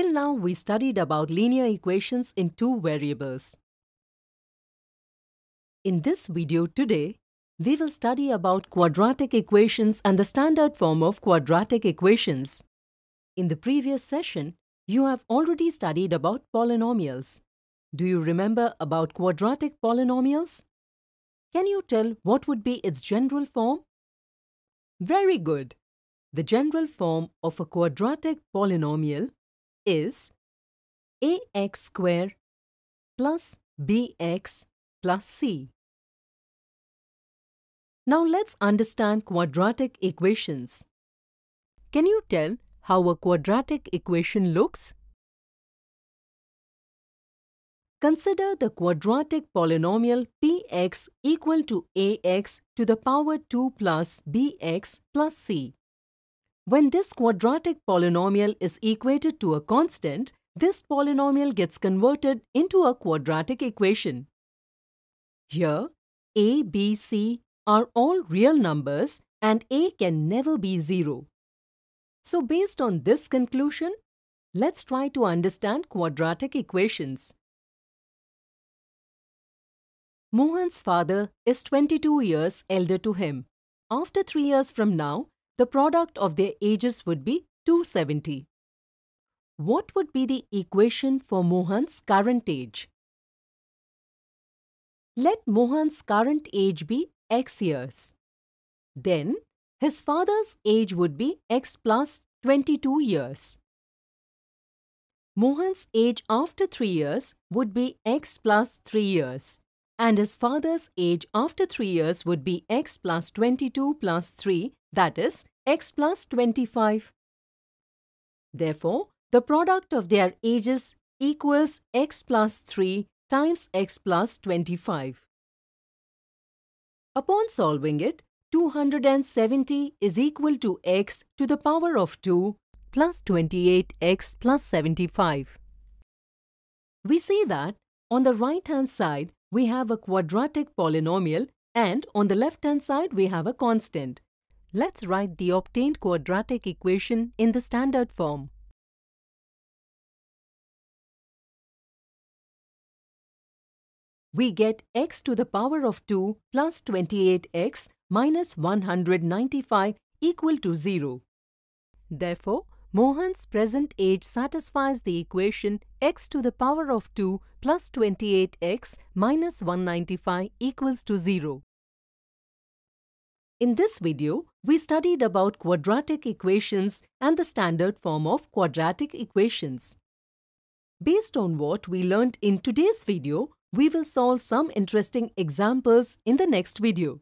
Till now we studied about linear equations in two variables. In this video today, we will study about quadratic equations and the standard form of quadratic equations. In the previous session, you have already studied about polynomials. Do you remember about quadratic polynomials? Can you tell what would be its general form? Very good! The general form of a quadratic polynomial is ax square plus bx plus c. Now let's understand quadratic equations. Can you tell how a quadratic equation looks? Consider the quadratic polynomial px equal to ax to the power 2 plus bx plus c. When this quadratic polynomial is equated to a constant, this polynomial gets converted into a quadratic equation. Here, a, b, c are all real numbers and a can never be zero. So based on this conclusion, let's try to understand quadratic equations. Mohan's father is 22 years elder to him. After 3 years from now, the product of their ages would be 270. What would be the equation for Mohan's current age? Let Mohan's current age be x years. Then, his father's age would be x plus 22 years. Mohan's age after 3 years would be x plus 3 years. And his father's age after 3 years would be x plus 22 plus 3, that is, x plus 25. Therefore, the product of their ages equals x plus 3 times x plus 25. Upon solving it, 270 is equal to x to the power of 2 plus 28x plus 75. We see that on the right-hand side, we have a quadratic polynomial and on the left-hand side we have a constant. Let's write the obtained quadratic equation in the standard form. We get x to the power of 2 plus 28x minus 195 equal to 0. Therefore, Mohan's present age satisfies the equation x to the power of 2 plus 28x minus 195 equals to 0. In this video, we studied about quadratic equations and the standard form of quadratic equations. Based on what we learned in today's video, we will solve some interesting examples in the next video.